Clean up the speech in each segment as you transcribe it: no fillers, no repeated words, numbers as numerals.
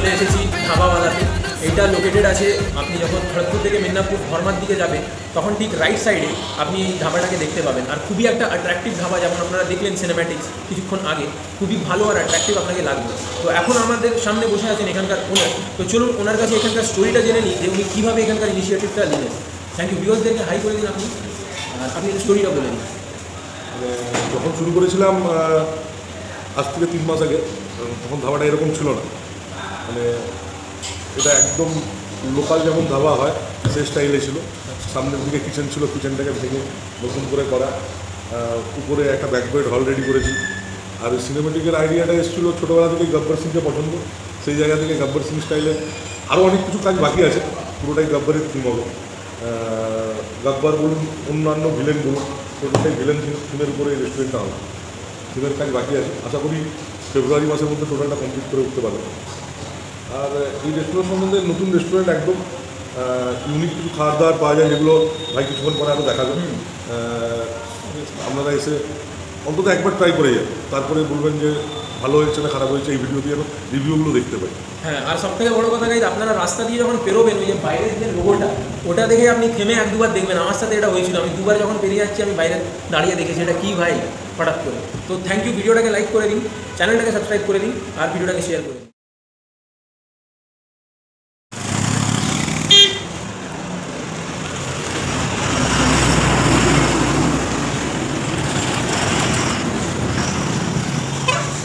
चले धाबावालाते यहाँ लोकेटेड आछे आपनी जखन खड़गपुर थेके मेदिनीपुर धर्मार दिके जाबेन तखन ठीक राइट साइडे आपनी धाबाटाके देखते पाबेन और खूबी एक अट्रैक्टिव धाबा जेमन आपनारा देखलेन सिनेमैटिक्स किछुक्षण आगे खूबी भालो और अट्रैक्टिव आपनाके लागबे। तो एखन आमादेर सामने बसे आछेन एखानकार ओनार। तो चलुन ओनार काछे एखानकार स्टोरिटा जेने निई जे उनि किभाबे एखानकार इनिशिएटिवटा निलेन। Thank you. व्यूअर्सदेरके हाई करे दिन आपनि और आपनि स्टोरिटा बोले दिन। যখন শুরু করেছিলাম আজ থেকে 3 মাস আগে তখন ধাবাটা এরকম ছিল না, মানে এটা একদম লোকাল যেমন ধাবা হয় সেই স্টাইলে ছিল। সামনের দিকে কিচেন ছিল, কিচেনটাকে ভেঙে নতুন করে করা, উপরে একটা ব্যাকবেড হল রেডি করেছি। আর সিনেমেটিকের আইডিয়াটা এসেছিলো ছোটোবেলা থেকে গব্বর সিংকে পছন্দ, সেই জায়গা থেকে গব্বর সিং স্টাইলে আরও অনেক কিছু কাজ বাকি আছে, পুরোটাই গব্বরের থিম হবে। গব্বর বলুন অন্যান্য ভিলেন বলুন টোটালটাই ভিলেন থিমের উপরে এই রেস্টুরেন্টটা হবে। থিমের কাজ বাকি আছে, আশা করি ফেব্রুয়ারি মাসের মধ্যে টোটালটা কমপ্লিট করে উঠতে পারবে। আর এই রেস্টুরেন্ট সম্বন্ধে নতুন রেস্টুরেন্ট একদম ইউনিক কিছু খাওয়ার দাওয়ার পাওয়া যায় যেগুলো ভাই কিছুক্ষণ পরে আরও দেখা যাবে, আপনারা এসে অন্তত একবার ট্রাই করে যান, তারপরে বলবেন যে ভালো হয়েছে না খারাপ হয়েছে। এই ভিডিও দিয়ে রিভিউগুলো দেখতে পাই। হ্যাঁ, আর সব থেকে বড় কথা গাইজ আপনারা রাস্তা দিয়ে যখন পেরোবেন ওই যে বাইরের যে লোগোটা ওটা দেখে আপনি থেমে এক দুবার দেখবেন। আমার সাথে এটা হয়েছিল, আমি দুবার যখন পেরিয়ে যাচ্ছি আমি বাইরে দাঁড়িয়ে দেখেছি এটা কী ভাই হঠাৎ করে। তো থ্যাংক ইউ। ভিডিওটাকে লাইক করে দিন, চ্যানেলটাকে সাবস্ক্রাইব করে দিন আর ভিডিওটাকে শেয়ার করে দিন।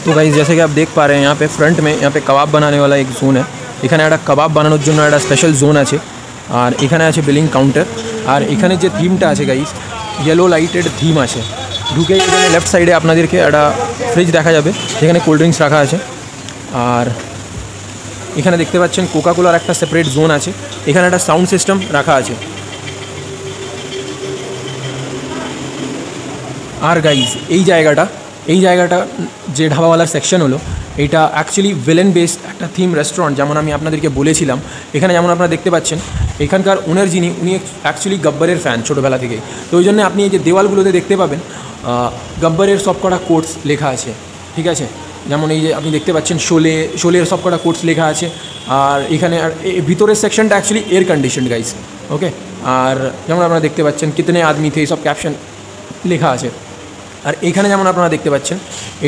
तो गाइस जैसे कि आप देख पा रहे हैं यहाँ पे फ्रंट में यहाँ पे कबाब बनाने वाला एक जोन है। এখানে একটা কাবাব বানানোর জন্য একটা স্পেশাল জোন আছে আর এখানে আছে বিলিং কাউন্টার। আর এখানে যে থিমটা আছে গাইস ইয়েলো লাইটেড থিম আছে। ঢুকে এখানে লেফট সাইডে আপনাদেরকে একটা ফ্রিজ দেখা যাবে যেখানে কোল্ড ড্রিঙ্কস রাখা আছে। আর এখানে দেখতে পাচ্ছেন কোকাকোলার একটা সেপারেট জোন আছে। এখানে একটা সাউন্ড সিস্টেম রাখা আছে। আর গাইস এই জায়গাটা যে ধাবাওয়ালার সেকশন হলো এটা অ্যাকচুয়ালি ভিলেন বেসড একটা থিম রেস্টুরেন্ট, যেমন আমি আপনাদেরকে বলেছিলাম। এখানে যেমন আপনারা দেখতে পাচ্ছেন এখানকার ওনার যিনি উনি অ্যাকচুয়ালি গব্বরের ফ্যান ছোটোবেলা থেকে। তো ওই জন্য আপনি এই যে দেওয়ালগুলোতে দেখতে পাবেন গব্বরের সবকটা কোটস লেখা আছে, ঠিক আছে। যেমন এই যে আপনি দেখতে পাচ্ছেন শোলের সবকটা কোটস লেখা আছে। আর এখানে ভিতরের সেকশনটা actually air condition guys, okay. আর যেমন আপনারা দেখতে পাচ্ছেন কিতনে আদমি থে সব ক্যাপশন লেখা আছে। আর এখানে যেমন আপনারা দেখতে পাচ্ছেন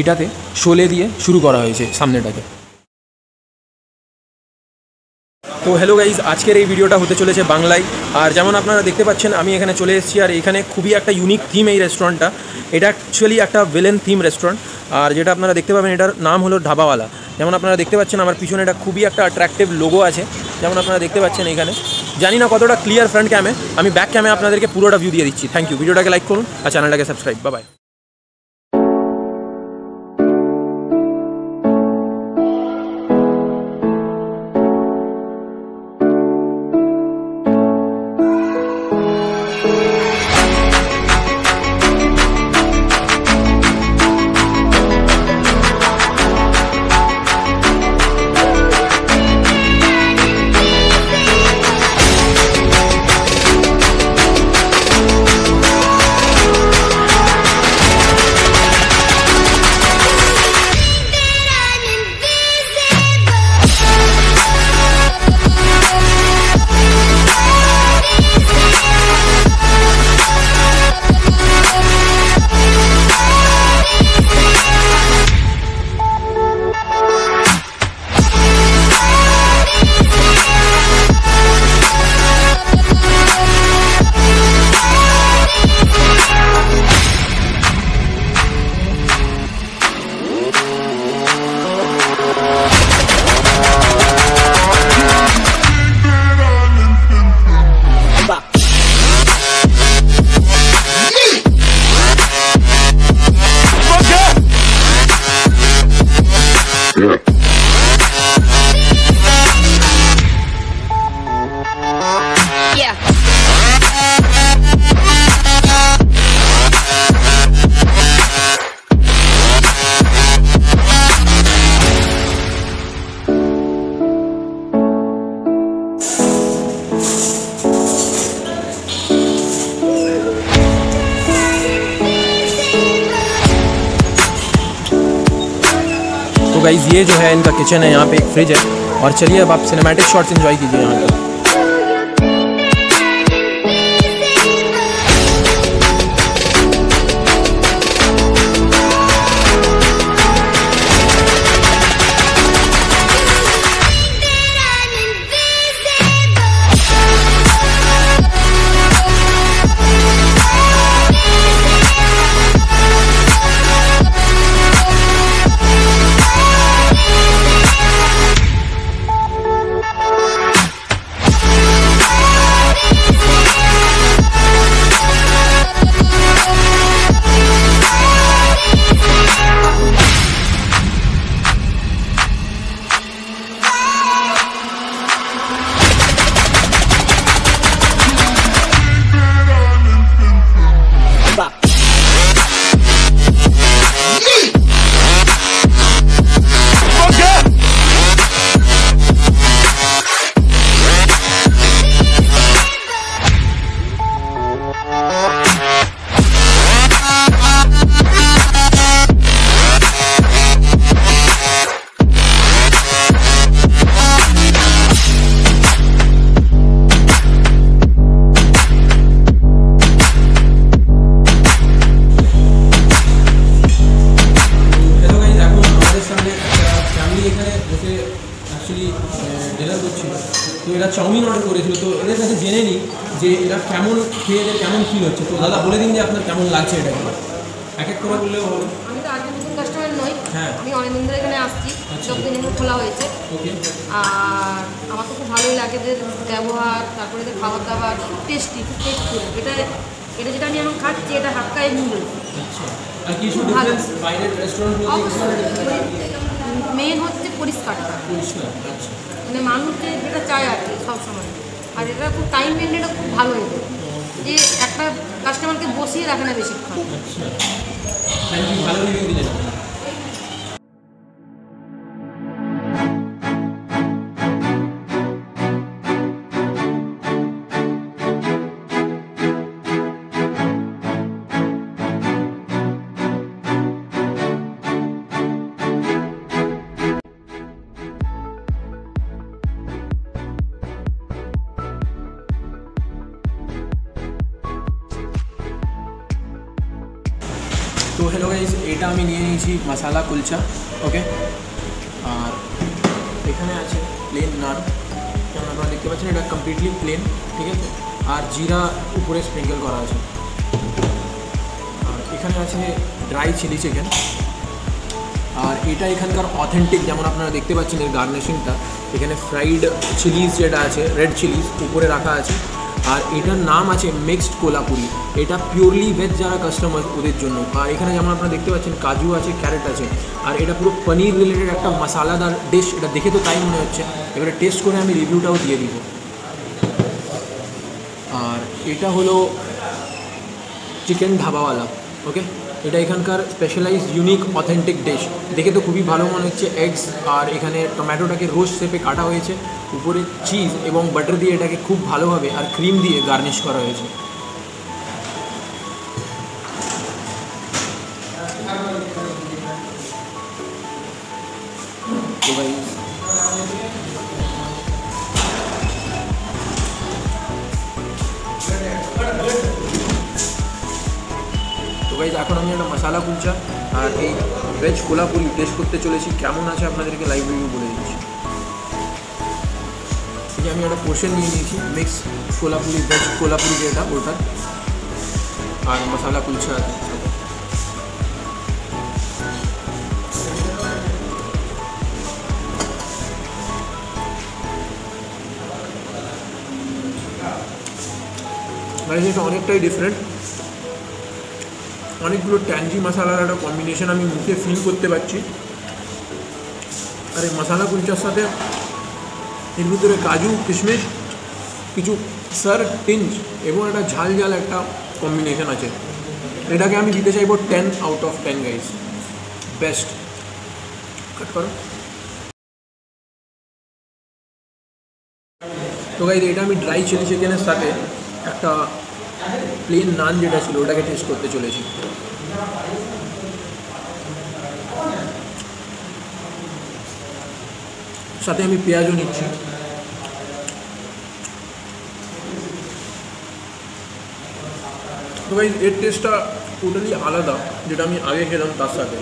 এটাতে শোলে দিয়ে শুরু করা হয়েছে সামনেটাকে। তো হ্যালো গাইজ, আজকের এই ভিডিওটা হতে চলেছে বাংলায়। আর যেমন আপনারা দেখতে পাচ্ছেন আমি এখানে চলে এসেছি আর এখানে খুবই একটা ইউনিক থিম এই রেস্টুরেন্টটা। এটা অ্যাকচুয়ালি একটা ভিলেন থিম রেস্টুরেন্ট আর যেটা আপনারা দেখতে পাবেন এটার নাম হলো ধাবাওয়ালা। যেমন আপনারা দেখতে পাচ্ছেন আমার পিছনে এটা খুবই একটা অ্যাট্রাকটিভ লোগো আছে যেমন আপনারা দেখতে পাচ্ছেন এখানে। জানি না কতটা ক্লিয়ার ফ্রন্ট ক্যামে, আমি ব্যাক ক্যামে আপনাদেরকে পুরোটা ভিউ দিয়ে দিচ্ছি। Thank you. ভিডিওটাকে লাইক করুন আর চ্যানেলটাকে সাবস্ক্রাইব। বাই। गाइस ये जो है इनका किचन है, यहाँ पे एक फ्रिज है और चलिए अब आप सिनेमैटिक शॉट्स एंजॉय कीजिए यहाँ पर। চাউমিন অর্ডার করেছিল তো এদের কাছে জেনে নিই যে এরা কেমন খেয়ে এটা কেমন ফিল হচ্ছে। তো দাদা বলে দিন যে আপনার কেমন লাগছে এটা এক এক করে বললেও হবে। আমি তো আগে নতুন কাস্টমার নই, হ্যাঁ আমি অনেকদিন ধরে এখানে আসছি, সব দিন খোলা হয়েছে। ওকে আর আমার তো খুব ভালোই লাগে যে ব্যবহার, তারপরে যে খাবার দাবার খুব টেস্টি, খুব টেস্টফুল। এটা এটা যেটা আমি এখন খাচ্ছি এটা হাক্কাই নুডলস। আচ্ছা আর কিছু ডিফারেন্স বাইরের রেস্টুরেন্ট মেন হচ্ছে পরিষ্কারটা। আচ্ছা মানে মানুষকে যেটা চায় আর কি সবসময়, আর এটা খুব টাইম মেনটেনটা খুব ভালো হয়েছে যে একটা কাস্টমারকে বসিয়ে রাখে না বেশিক্ষণ। तो हेलो गाइस এটা আমি নিয়ে নিয়েছি মশালা কুলচা। ओके আর এখানে আছে প্লেন নান, যেমন আপনারা দেখতে পাচ্ছেন এটা কমপ্লিটলি প্লেন, ঠিক আছে। আর জিরা উপরে স্প্রিঙ্কল করা আছে। আর এখানে আছে ড্রাই চিলি চিকেন, আর এটা এখানকার অথেন্টিক, যেমন আপনারা দেখতে পাচ্ছেন এর গার্নিশিংটা, এখানে ফ্রাইড চিলিজ যেটা আছে রেড চিলিজ উপরে রাখা আছে। আর এটার নাম আছে মিক্সড কোলাপুরি, এটা পিওরলি ভেজ যারা কাস্টমার ওদের জন্য। আর এখানে যেমন আপনারা দেখতে পাচ্ছেন কাজু আছে, ক্যারেট আছে, আর এটা পুরো পনির রিলেটেড একটা মশালাদার ডিশ। এটা দেখে তো তাই মনে হচ্ছে, এবারে টেস্ট করে আমি রিভিউটাও দিয়ে দিব। আর এটা হলো চিকেন ধাবাওয়ালা। ওকে এটা এখানকার স্পেশালাইজ ইউনিক অথেন্টিক ডিশ, দেখে তো খুবই ভালো মনে হচ্ছে। এগস আর এখানে টমেটোটাকে রোস্ট শেপে কাটা হয়েছে, উপরে চিজ এবং বাটার দিয়ে এটাকে খুব ভালোভাবে আর ক্রিম দিয়ে গার্নিশ করা হয়েছে। তো গাইজ এখন আমি একটা মশালা কুলচা আর এই ভেজ কোলাপুরি টেস্ট করতে চলেছি, কেমন আছে আপনাদেরকে লাইভ রিভিউ বলে দিচ্ছি। এই আমি একটা পোর্শন নিয়ে নিয়েছি মিক্স কোলাপুরি, ভেজ কোলাপুরি যেটা ওটা, আর মশালা কুলচা আছে। গাইজ এটা অনেকটাই ডিফারেন্ট, অনেকগুলো ট্যাঞ্জি মশালার একটা কম্বিনেশন আমি মুখে ফিল করতে পারছি। আর এই মশালা কুলচার সাথে এর ভিতরে কাজু কিশমিশ কিছু সার টিঞ্জ এবং একটা ঝাল ঝাল একটা কম্বিনেশন আছে। এটাকে আমি দিতে চাইব 10/10 গাইস, বেস্ট। কাট করো। তো গাইস এটা আমি ড্রাই চিলি চিকেনের সাথে একটা প্লেন নান যেটা ছিল ওটাকে টেস্ট করতে চলেছি। সাথে আমি পেঁয়াজও নিচ্ছি। তো गाइस এর টেস্টটা টোটালি আলাদা, যেটা আমি আগে খেলাম তার সাথে,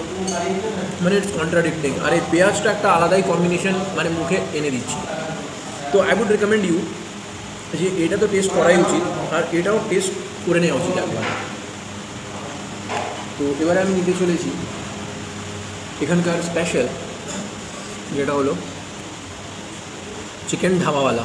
মানে ইটস কন্ট্রাডিক্টিং। আর এই পেঁয়াজটা একটা আলাদাই কম্বিনেশন মানে মুখে এনে দিচ্ছে। তো আই উড রেকমেন্ড ইউ যে এটা তো টেস্ট করাই উচিত, আর এটাও টেস্ট করে নেওয়া উচিত আগে। তো এবারে আমি নিতে চলেছি এখানকার স্পেশাল, যেটা হলো চিকেন ধাবাওয়ালা।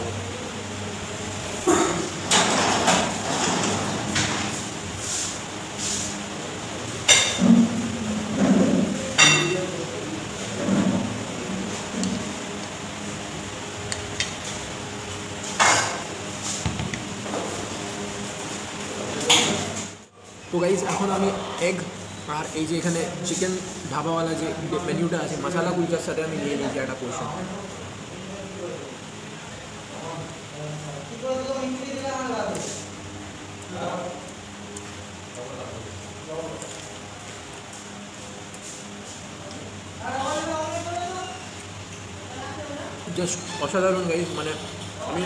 तो गाइज এখন আমি এগ আর এই যে এখানে চিকেন ধাবাওয়ালা যে মেনুটা আছে মশলা কুলচার সাথে আমি নিয়ে নিয়েছি একটা পোর্শন। জাস্ট অসাধারণ গাইজ, মানে আমি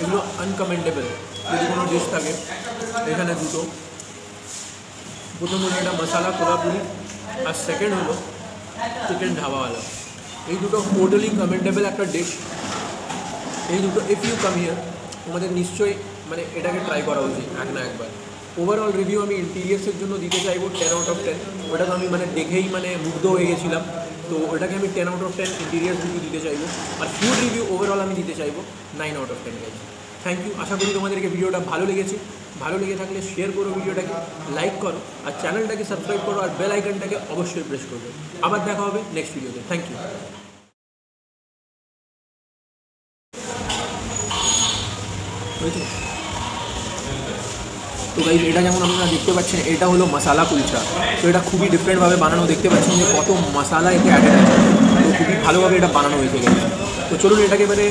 এগুলো আনকমেন্ডেবল। যদি কোনো ডিশ থাকে এখানে দুটো, প্রথম হলো এটা মশালা কোলাপুরি আর সেকেন্ড হলো চিকেন ধাবাওয়ালা। এই দুটো টোটালি কমেন্ডেবল একটা ডিশ। এই দুটো ইফ ইউ কাম হিয়ার তোমাদের নিশ্চয়ই মানে এটাকে ট্রাই করা উচিত এক না একবার। ওভারঅল রিভিউ আমি ইন্টিরিয়ার্সের জন্য দিতে চাইবো 10 out of 10। ওটা তো আমি মানে দেখেই মানে মুগ্ধ হয়ে গেছিলাম, তো ওটাকে আমি 10 out of 10 ইন্টিরিয়ার্স রিভিউ দিতে চাইবো। আর ফুড রিভিউ ওভারঅল আমি দিতে চাইবো 9 out of 10। Thank you. আশা করি তোমাদেরকে ভিডিওটা ভালো লেগেছে। ভালো লেগে থাকলে শেয়ার করো, ভিডিওটাকে লাইক করো, আর চ্যানেলটাকে সাবস্ক্রাইব করো, আর বেল আইকনটাকে অবশ্যই প্রেস করবে। আবার দেখা হবে নেক্সট ভিডিওতে। Thank you. তো গাইস এটা যেমন আপনারা দেখতে পাচ্ছেন, এটা হলো মশালা কুলচা। তো এটা খুবই ডিফারেন্টভাবে বানানো, দেখতে পাচ্ছেন যে কত মশালা এতে অ্যাড আছে। তো খুবই ভালোভাবে এটা বানানো হয়েছে। তো চলুন এটাকে এবারে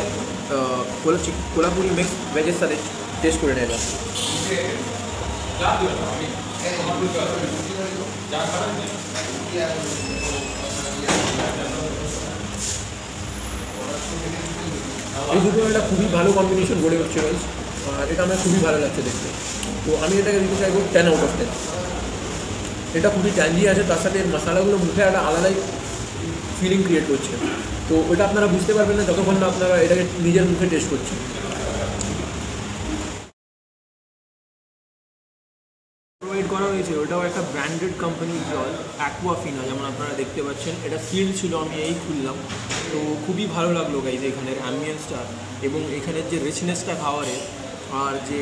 কোলাপুরি মিক্স ভেজের সাথে টেস্ট করে নেওয়া যাবে। এই দুটো একটা খুবই ভালো কম্বিনেশন গড়ে উঠছে গাইস, আর এটা আমার খুবই ভালো লাগছে দেখতে। তো আমি এটাকে দিতে চাইবো 10 out of 10। এটা খুবই ট্যাঞ্জি আছে, তার সাথে মশলাগুলো মুখে একটা আলাদাই ফিলিং ক্রিয়েট করছে। তো ওটা আপনারা বুঝতে পারবেন না যতক্ষণ না আপনারা এটাকে নিজের মুখে টেস্ট করছেন। প্রোভাইড করা হয়েছে ওটাও একটা ব্র্যান্ডেড কোম্পানির জল, অ্যাকুয়াফিনা, যেমন আপনারা দেখতে পাচ্ছেন। এটা সিল ছিল, আমি এই খুললাম। তো খুবই ভালো লাগলো গাইজ এখানের অ্যাম্বিয়েন্সটা, এবং এখানের যে রিচনেসটা খাওয়ারের, আর যে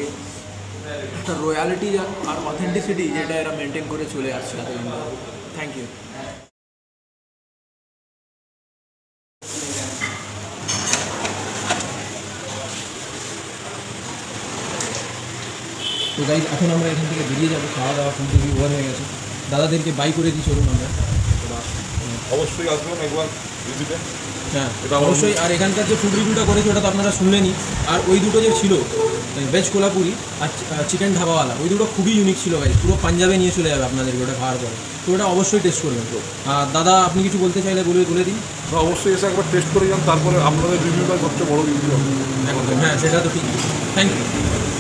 একটা রয়্যালিটি আর অথেন্টিসিটি যেটা এরা মেনটেন করে চলে আসছে। Thank you. তো গাইজ এখন আমরা এখান থেকে বেরিয়ে যাবো, খাওয়া দাওয়া কিন্তু ওভার হয়ে গেছে। দাদাদেরকে বাই করে দিই, চলুন আমরা অবশ্যই আসবেন একবার ভিজিটে। হ্যাঁ এটা অবশ্যই। আর এখানকার যে ফুড রিভিউটা করেছি ওটা তো আপনারা শুনলেনই। আর ওই দুটো যে ছিল ভেজ কোলাপুরি আর চিকেন ধাবাওয়ালা, ওই দুটো খুবই ইউনিক ছিল গাইজ। পুরো পাঞ্জাবে নিয়ে চলে যাবে আপনাদেরকে ওটা খাওয়ার পরে। তো ওটা অবশ্যই টেস্ট করবেন। তো আর দাদা আপনি কিছু বলতে চাইলে বলে দিন। অবশ্যই এসে একবার টেস্ট করে যান, তারপরে আপনাদের রিভিউটা সবচেয়ে বড় রিভিউ। হ্যাঁ সেটা তো ঠিক। Thank you.